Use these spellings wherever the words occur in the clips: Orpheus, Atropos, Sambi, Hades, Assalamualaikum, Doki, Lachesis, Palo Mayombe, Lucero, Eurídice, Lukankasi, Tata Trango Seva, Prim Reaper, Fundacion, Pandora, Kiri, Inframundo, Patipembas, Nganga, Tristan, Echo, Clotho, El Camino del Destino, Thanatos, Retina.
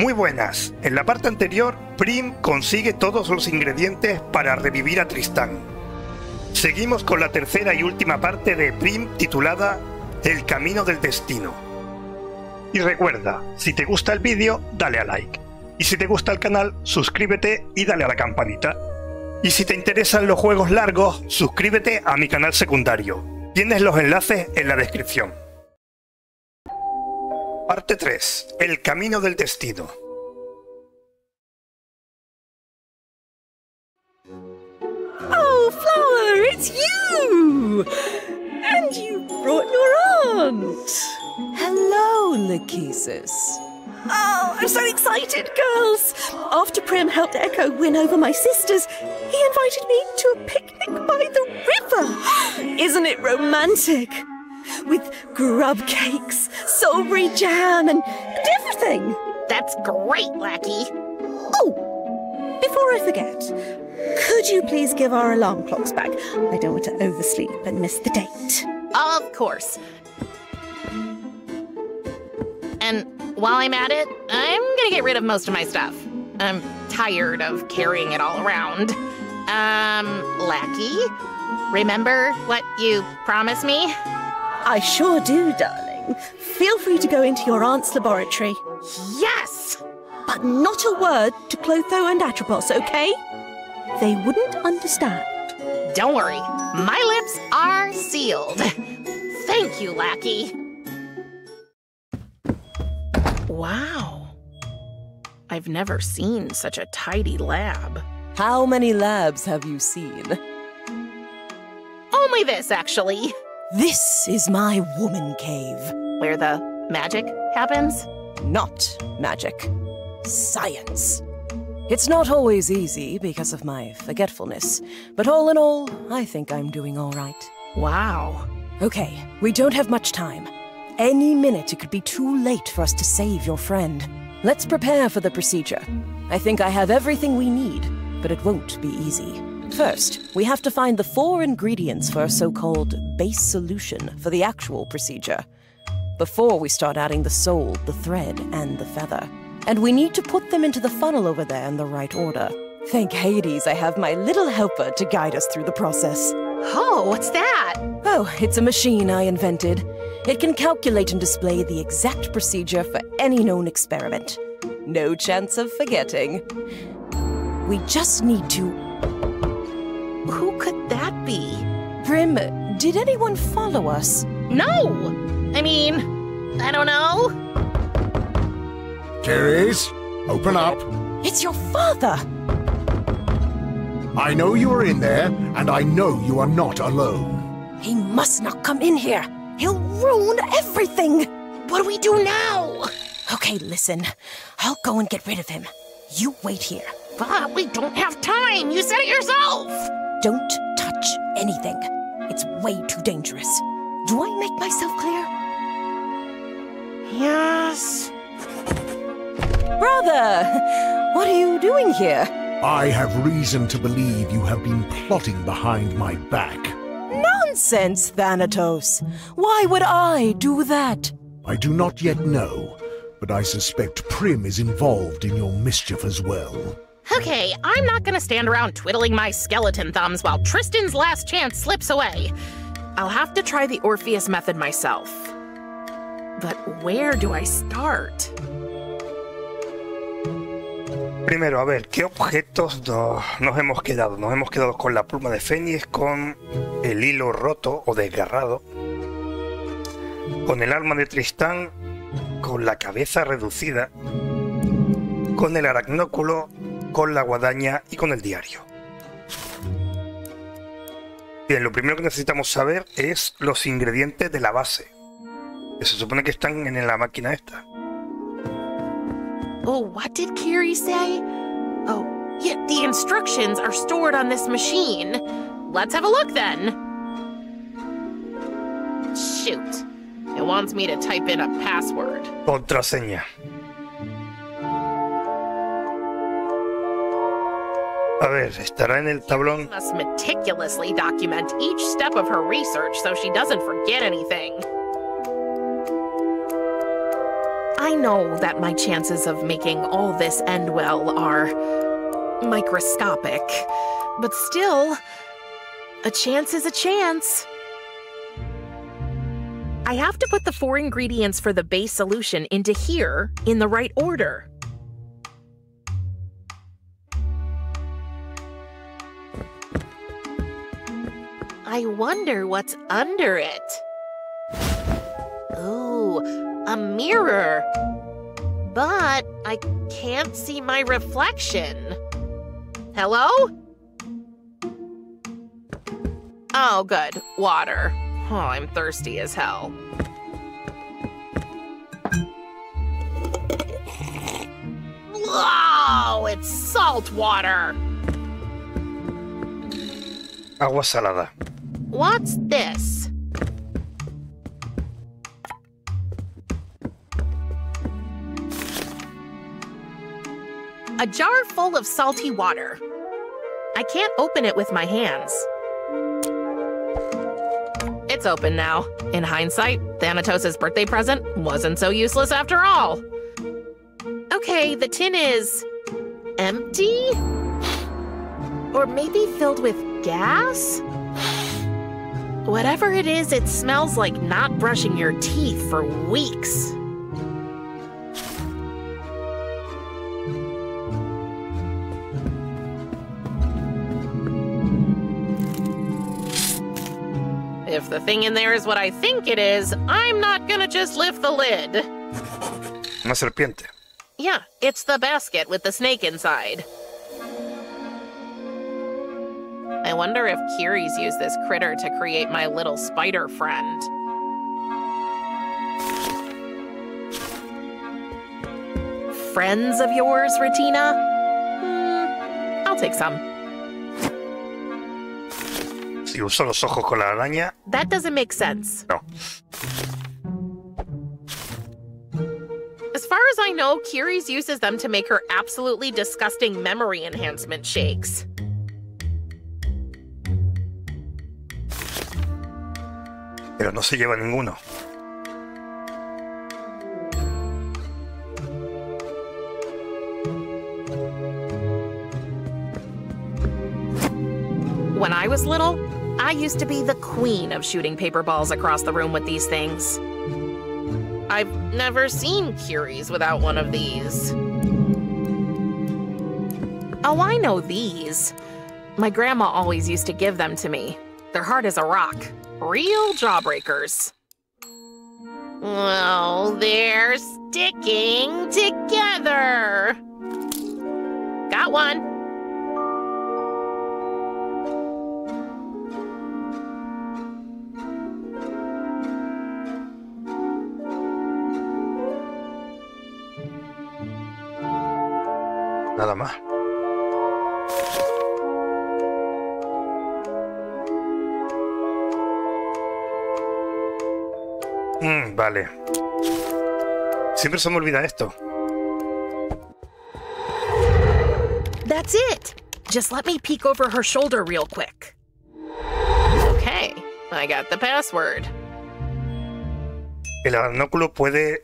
Muy buenas, en la parte anterior, Prim consigue todos los ingredientes para revivir a Tristan. Seguimos con la tercera y última parte de Prim titulada El Camino del Destino. Y recuerda, si te gusta el vídeo, dale a like. Y si te gusta el canal, suscríbete y dale a la campanita. Y si te interesan los juegos largos, suscríbete a mi canal secundario. Tienes los enlaces en la descripción. Parte 3. El Camino del Destino. Oh, Flower, it's you! And you brought your aunt! Hello, Lachesis. Oh, I'm so excited, girls! After Prim helped Echo win over my sisters, he invited me to a picnic by the river! Isn't it romantic? With grub cakes, strawberry jam, and everything. That's great, Lackey. Oh, before I forget, could you please give our alarm clocks back? I don't want to oversleep and miss the date. Of course. And while I'm at it, I'm gonna get rid of most of my stuff. I'm tired of carrying it all around. Lackey, remember what you promised me? I sure do, darling. Feel free to go into your aunt's laboratory. Yes! But not a word to Clotho and Atropos, okay? They wouldn't understand. Don't worry. My lips are sealed. Thank you, Lackey. Wow. I've never seen such a tidy lab. How many labs have you seen? Only this, actually. This is my woman cave. Where the magic happens? Not magic. Science. It's not always easy because of my forgetfulness, but all in all, I think I'm doing all right. Wow. Okay, we don't have much time. Any minute it could be too late for us to save your friend. Let's prepare for the procedure. I think I have everything we need, but it won't be easy. First, we have to find the 4 ingredients for a so-called base solution for the actual procedure, before we start adding the soul, the thread, and the feather. And we need to put them into the funnel over there in the right order. Thank Hades, I have my little helper to guide us through the process. Oh, what's that? Oh, it's a machine I invented. It can calculate and display the exact procedure for any known experiment. No chance of forgetting. We just need to... Who could that be? Prim, did anyone follow us? No! I mean, I don't know. Carries, open up. It's your father! I know you are in there, and I know you are not alone. He must not come in here. He'll ruin everything. What do we do now? Okay, listen. I'll go and get rid of him. You wait here. But we don't have time. You said it yourself. Don't touch anything. It's way too dangerous. Do I make myself clear? Yes. Brother, what are you doing here? I have reason to believe you have been plotting behind my back. Nonsense, Thanatos. Why would I do that? I do not yet know, but I suspect Prim is involved in your mischief as well. Okay, I'm not gonna stand around twiddling my skeleton thumbs while Tristan's last chance slips away. I'll have to try the Orpheus method myself. But where do I start? Primero, a ver, ¿qué objetos nos hemos quedado? Nos hemos quedado con la pluma de Fénix, con el hilo roto o desgarrado, con el alma de Tristán, con la cabeza reducida, con el aracnóculo, con la guadaña y con el diario. Bien, lo primero que necesitamos saber es los ingredientes de la base, que se supone que están en la máquina esta. Oh, what did Kiri say? Oh, yeah, the instructions are stored on this machine. Let's have a look then. Shoot. It wants me to type in a password. Contraseña. A ver, estará en el tablón. Must meticulously document each step of her research so she doesn't forget anything. I know that my chances of making all this end well are microscopic, but still, a chance is a chance. I have to put the 4 ingredients for the base solution into here in the right order. I wonder what's under it. Ooh, a mirror. But I can't see my reflection. Hello? Oh, good. Water. Oh, I'm thirsty as hell. Whoa, it's salt water. Agua salada. What's this? A jar full of salty water. I can't open it with my hands. It's open now. In hindsight, Thanatos' birthday present wasn't so useless after all. Okay, the tin is empty? Or maybe filled with gas? Whatever it is, it smells like not brushing your teeth for weeks. If the thing in there is what I think it is, I'm not gonna just lift the lid. Una serpiente. Yeah, it's the basket with the snake inside. I wonder if Kiri's used this critter to create my little spider friend. Friends of yours, Retina? I'll take some. Y usó los ojos con la araña. That doesn't make sense. No. As far as I know, Kiri's uses them to make her absolutely disgusting memory enhancement shakes. Pero no se lleva ninguno. When I was little, I used to be the queen of shooting paper balls across the room with these things. I've never seen Kiri's without one of these. Oh, I know these. My grandma always used to give them to me. They're hard as a rock. Real jawbreakers. Oh, they're sticking together. Got one. Nada más. Vale. Siempre se me olvida esto. That's it. Just let me peek over her shoulder real quick. Okay, I got the password. El arnóculo puede...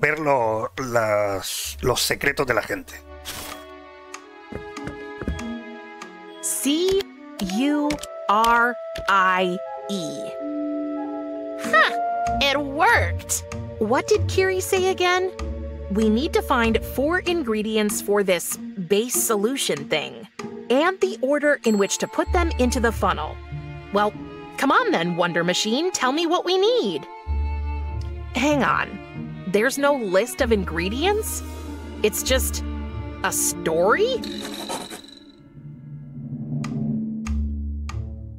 ver los secretos de la gente. C-U-R-I-E. Huh! It worked! What did Kiri say again? We need to find 4 ingredients for this base solution thing, and the order in which to put them into the funnel. Well, come on then, Wonder Machine, tell me what we need. Hang on, there's no list of ingredients? It's just a story?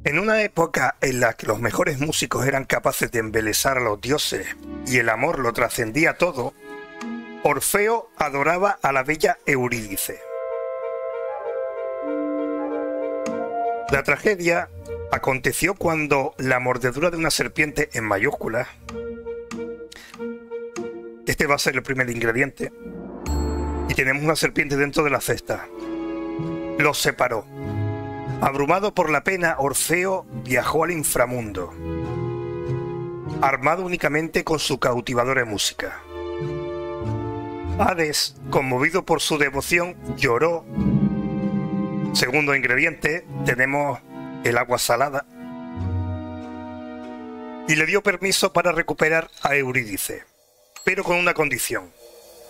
En una época en la que los mejores músicos eran capaces de embelezar a los dioses y el amor lo trascendía todo, Orfeo adoraba a la bella Eurídice. La tragedia aconteció cuando la mordedura de una serpiente en mayúsculas. Este va a ser el primer ingrediente. Y tenemos una serpiente dentro de la cesta. Los separó. Abrumado por la pena, Orfeo viajó al inframundo. armado únicamente con su cautivadora música. Hades, conmovido por su devoción, lloró. Segundo ingrediente, tenemos el agua salada. Y le dio permiso para recuperar a Eurídice, pero con una condición,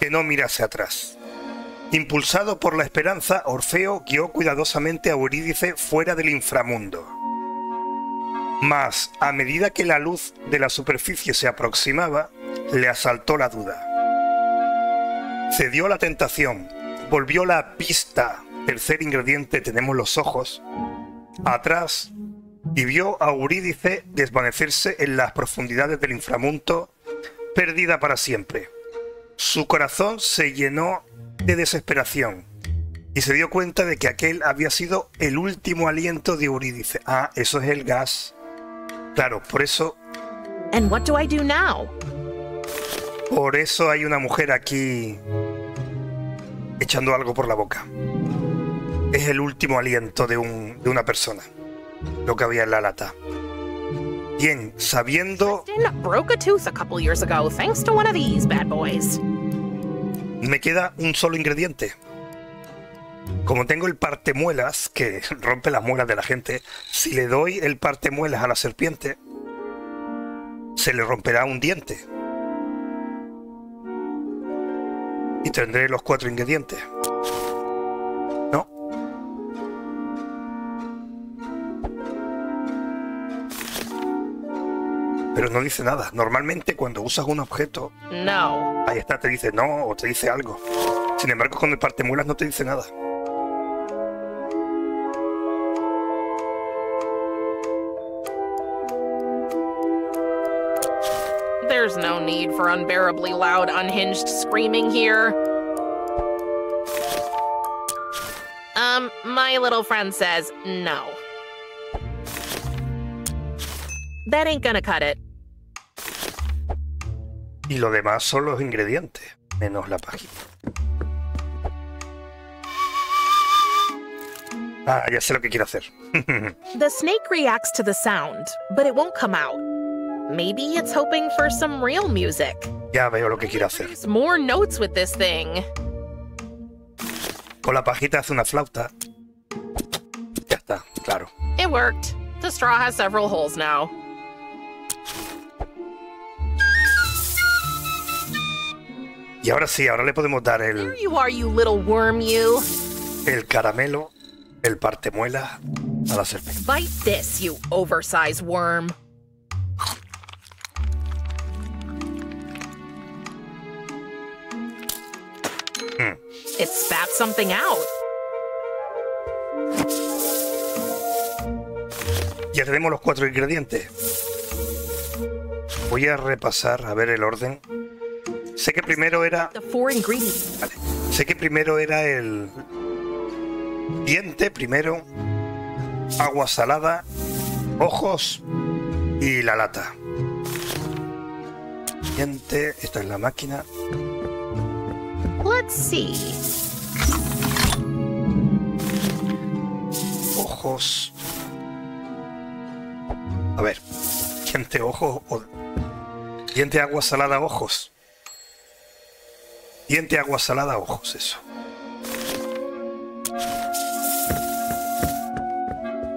que no mirase atrás. Impulsado por la esperanza, Orfeo guió cuidadosamente a Eurídice fuera del inframundo. Mas, a medida que la luz de la superficie se aproximaba, le asaltó la duda. Cedió a la tentación, volvió la vista, tercer ingrediente, tenemos los ojos, atrás, y vio a Eurídice desvanecerse en las profundidades del inframundo, perdida para siempre. Su corazón se llenó de desesperación y se dio cuenta de que aquel había sido el último aliento de Eurídice. Ah, eso es el gas. Claro, por eso... Por eso hay una mujer aquí echando algo por la boca. Es el último aliento de una persona. Lo que había en la lata. Bien, sabiendo... Me queda un solo ingrediente. Como tengo el partemuelas, que rompe las muelas de la gente, si le doy el partemuelas a la serpiente, se le romperá un diente. Y tendré los 4 ingredientes. Pero no dice nada. Normalmente cuando usas un objeto... No. Ahí está, te dice no o te dice algo. Sin embargo, con el partemuelas no te dice nada. There's no need for unbearably loud, unhinged screaming here. My little friend says no. That ain't gonna cut it. Y lo demás son los ingredientes, menos la página. Ah, ya sé lo que quiero hacer. The snake reacts to the sound, but it won't come out. Maybe it's hoping for some real music. Ya veo lo que quiero hacer. There's more notes with this thing. Con la pajita hace una flauta. Ya está, claro. It worked. The straw has several holes now. Y ahora sí, ahora le podemos dar el... El caramelo, el partemuela a la serpiente. Bite this, you oversized worm. It spat something out. Ya tenemos los 4 ingredientes. Voy a repasar, a ver el orden. Sé que primero era... Vale. Sé que primero era el... Diente, primero. Agua salada. Ojos. Y la lata. Diente. Esta es la máquina. Let's see. Ojos. A ver. Diente, ojos. Diente, agua salada, ojos. Diente, agua salada, ojos, eso.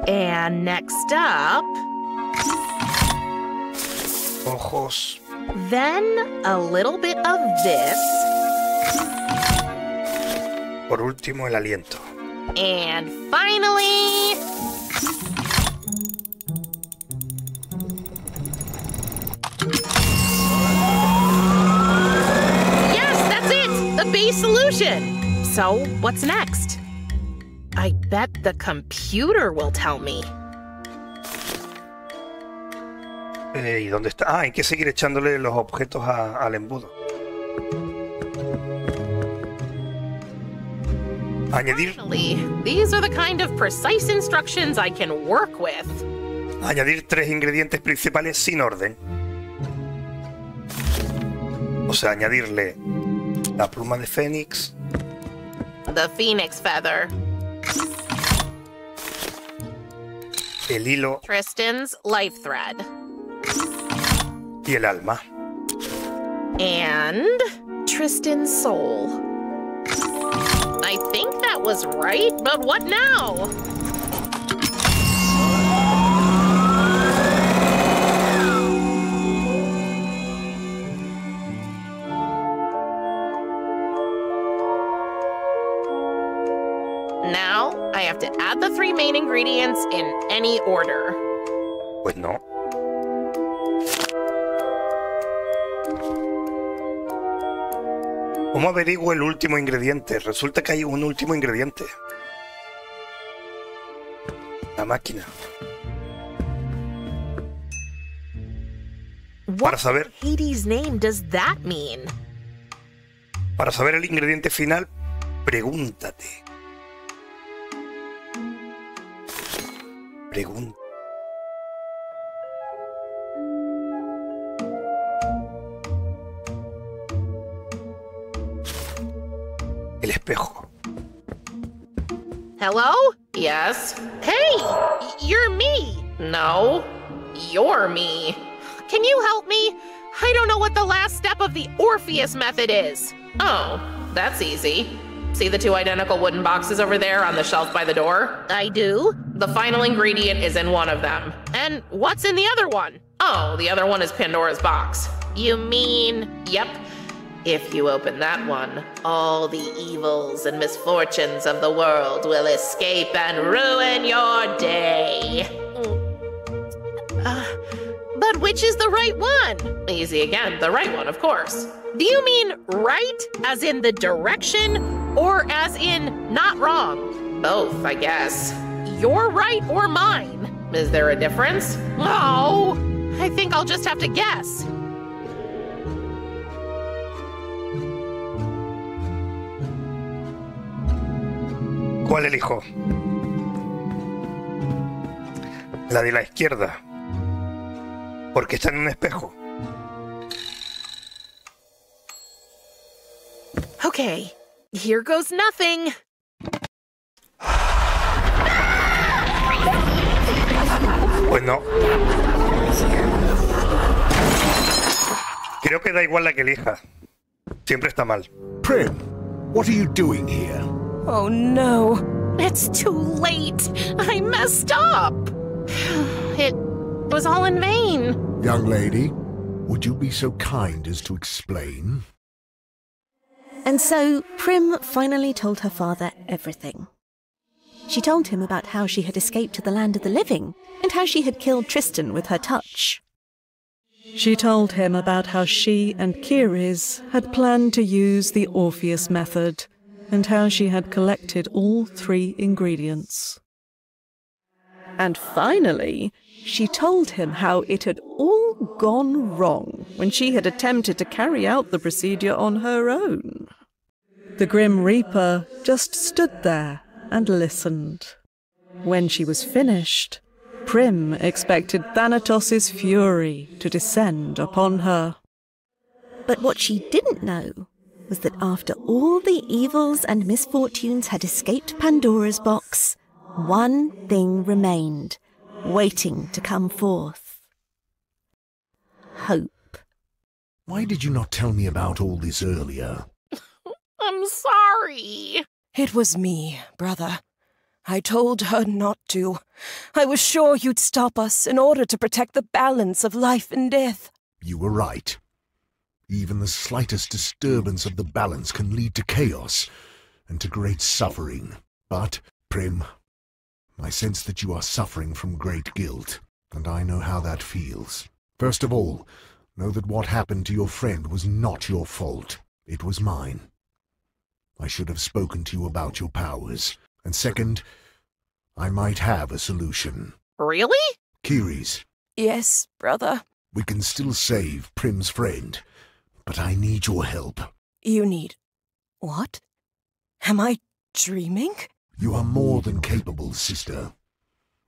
And next up... Ojos. Then a little bit of this. Por último, el aliento. And finally... Solution. So, what's next? I bet the computer will tell me. ¿Y dónde está? Ah, hay que seguir echándole los objetos al embudo. Añadir. These are the kind of precise instructions I can work with. Añadir 3 ingredientes principales sin orden. O sea, añadirle la pluma de Fénix. The Phoenix Feather. El hilo. Tristan's Life Thread. y el alma. And Tristan's soul. I think that was right, but what now? Now, I have to add the three main ingredients in any order. Wait, no. ¿Cómo averiguo el último ingrediente? Resulta que hay un último ingrediente. La máquina. Para saber... Hades' name does that mean? Para saber el ingrediente final, pregúntate. Pregunta. El espejo. Hello? Yes. Hey! You're me! No. You're me. Can you help me? I don't know what the last step of the Orpheus method is. Oh, that's easy. See the two identical wooden boxes over there on the shelf by the door? I do. The final ingredient is in one of them. And what's in the other one? Oh, the other one is Pandora's box. You mean... Yep. If you open that one, all the evils and misfortunes of the world will escape and ruin your day. But which is the right one? Easy again, the right one, of course. Do you mean right as in the direction? Or as in, not wrong. Both, I guess. Your right or mine? Is there a difference? Oh, I think I'll just have to guess. ¿Cuál elijo? La de la izquierda. Porque está en un espejo. Okay. Here goes nothing. Bueno. Creo que da igual la que elija. Siempre está mal. Prim, what are you doing here? Oh no. It's too late. I messed up. It was all in vain. Young lady, would you be so kind as to explain? And so, Prim finally told her father everything. She told him about how she had escaped to the land of the living, and how she had killed Tristan with her touch. She told him about how she and Kiri's had planned to use the Orpheus method, and how she had collected all three ingredients. And finally, she told him how it had all gone wrong when she had attempted to carry out the procedure on her own. The Grim Reaper just stood there and listened. When she was finished, Prim expected Thanatos' fury to descend upon her. But what she didn't know was that after all the evils and misfortunes had escaped Pandora's box, one thing remained, waiting to come forth. Hope. Why did you not tell me about all this earlier? I'm sorry. It was me, brother. I told her not to. I was sure you'd stop us in order to protect the balance of life and death. You were right. Even the slightest disturbance of the balance can lead to chaos and to great suffering. But, Prim, I sense that you are suffering from great guilt, and I know how that feels. First of all, know that what happened to your friend was not your fault. It was mine. I should have spoken to you about your powers. And second, I might have a solution. Really? Kiri's. Yes, brother. We can still save Prim's friend, but I need your help. You need... what? Am I dreaming? You are more than capable, sister.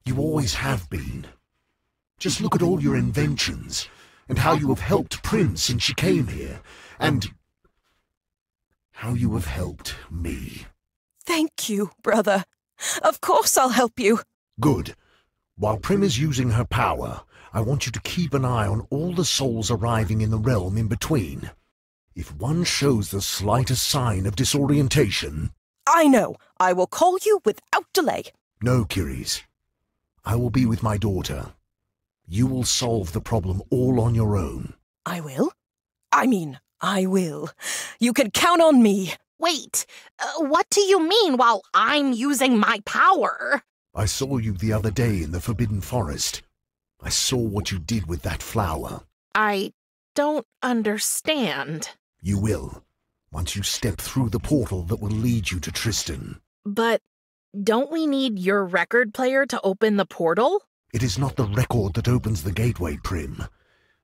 You always have been. Just look at all your inventions, and how you have helped Prim since she came here, and how you have helped me. Thank you, brother. Of course I'll help you. Good. While Prim is using her power, I want you to keep an eye on all the souls arriving in the realm in between. If one shows the slightest sign of disorientation... I know. I will call you without delay. No, Kiris. I will be with my daughter. You will solve the problem all on your own. I will? I mean, I will. You can count on me. Wait, what do you mean while I'm using my power? I saw you the other day in the Forbidden Forest. I saw what you did with that flower. I don't understand. You will, once you step through the portal that will lead you to Tristan. But don't we need your record player to open the portal? It is not the record that opens the gateway, Prim.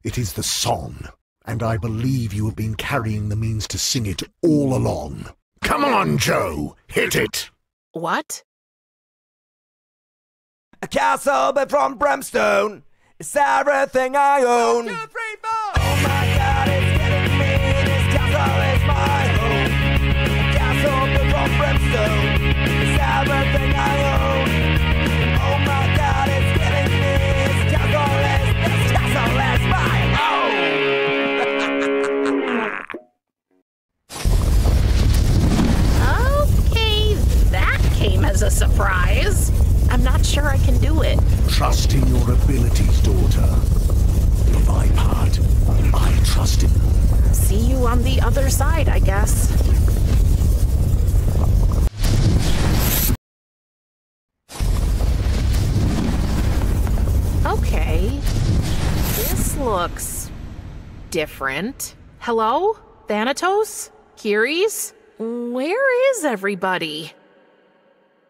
It is the song. And I believe you have been carrying the means to sing it all along. Come on, Joe! Hit it! What? A castle built from brimstone. It's everything I own. 1, 2, 3, 4! Oh my god, it's getting to me. This castle is my home. A castle built from brimstone. It's everything I own. Oh my god, it's getting to me. This castle is my home. As a surprise. I'm not sure I can do it. Trust in your abilities, daughter. For my part, I trust in them. See you on the other side, I guess. Okay. This looks... different. Hello? Thanatos? Kiris? Where is everybody?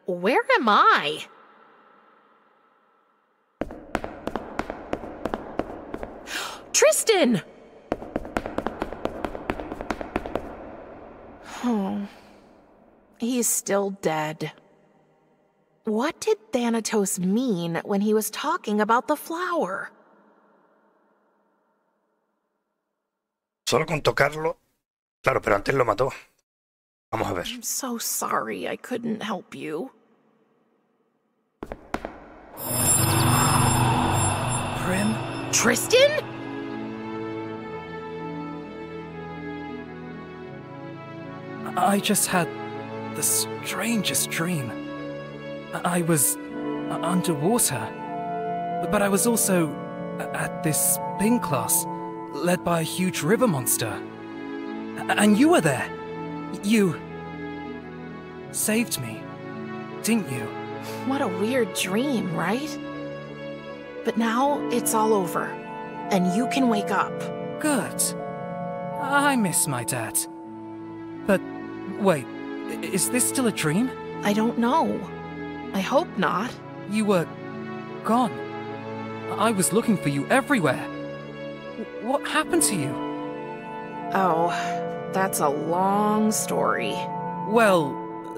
Where am I? Tristan! Oh, he's still dead. What did Thanatos mean when he was talking about the flower? Solo con tocarlo. Claro, pero antes lo mató. Vamos a ver. I'm so sorry I couldn't help you. Prim? Tristan? I just had the strangest dream. I was underwater, but I was also at this spin class led by a huge river monster. And you were there. You saved me, didn't you? What a weird dream, right? But now it's all over, and you can wake up. Good. I miss my dad. But wait, is this still a dream? I don't know. I hope not. You were gone. I was looking for you everywhere. What happened to you? Oh, that's a long story. Well,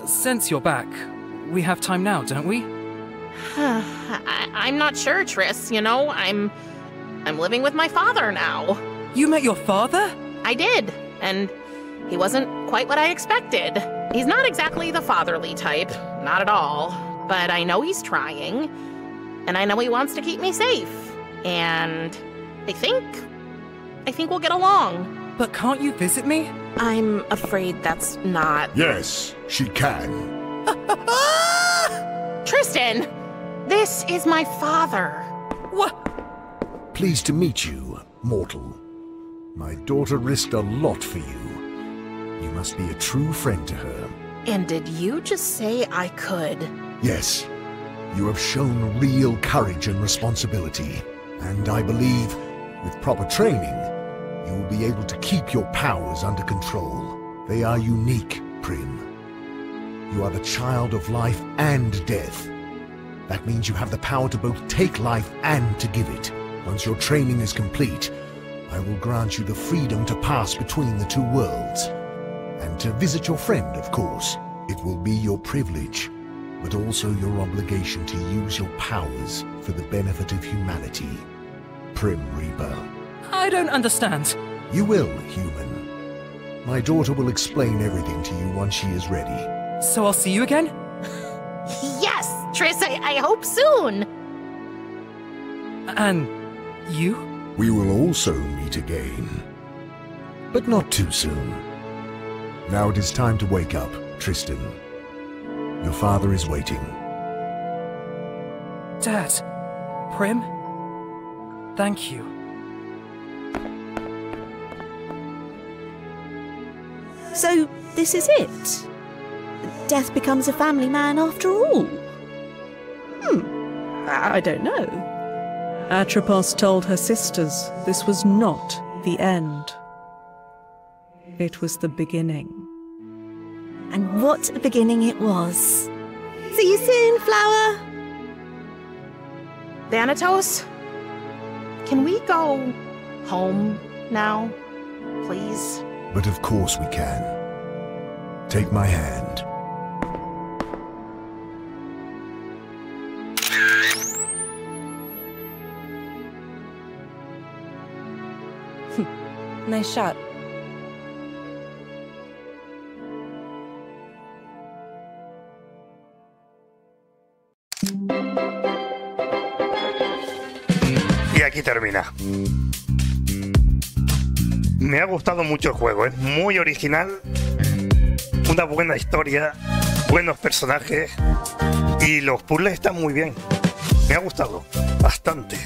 since you're back, we have time now, don't we? I'm not sure, Tris. You know, I'm living with my father now. You met your father? I did, and he wasn't quite what I expected. He's not exactly the fatherly type, not at all. But I know he's trying, and I know he wants to keep me safe. And I think we'll get along. But can't you visit me? I'm afraid that's not... Yes, she can. Tristan! This is my father. What? Pleased to meet you, mortal. My daughter risked a lot for you. You must be a true friend to her. And did you just say I could? Yes. You have shown real courage and responsibility. And I believe, with proper training, you will be able to keep your powers under control. They are unique, Prim. You are the child of life and death. That means you have the power to both take life and to give it. Once your training is complete, I will grant you the freedom to pass between the two worlds. And to visit your friend, of course. It will be your privilege, but also your obligation to use your powers for the benefit of humanity. Prim Reaper. I don't understand. You will, human. My daughter will explain everything to you once she is ready. So I'll see you again? Yes, Tris, I hope soon. And You? We will also meet again. But not too soon. Now it is time to wake up, Tristan. Your father is waiting. Dad, Prim, thank you. So, this is it? Death becomes a family man after all? I don't know. Atropos told her sisters this was not the end. It was the beginning. And what a beginning it was. See you soon, Flower! Thanatos? Can we go home now, please? But of course we can. Take my hand. Nice shot. Y aquí termina. Me ha gustado mucho el juego, es muy original, una buena historia, buenos personajes y los puzzles están muy bien. Me ha gustado bastante.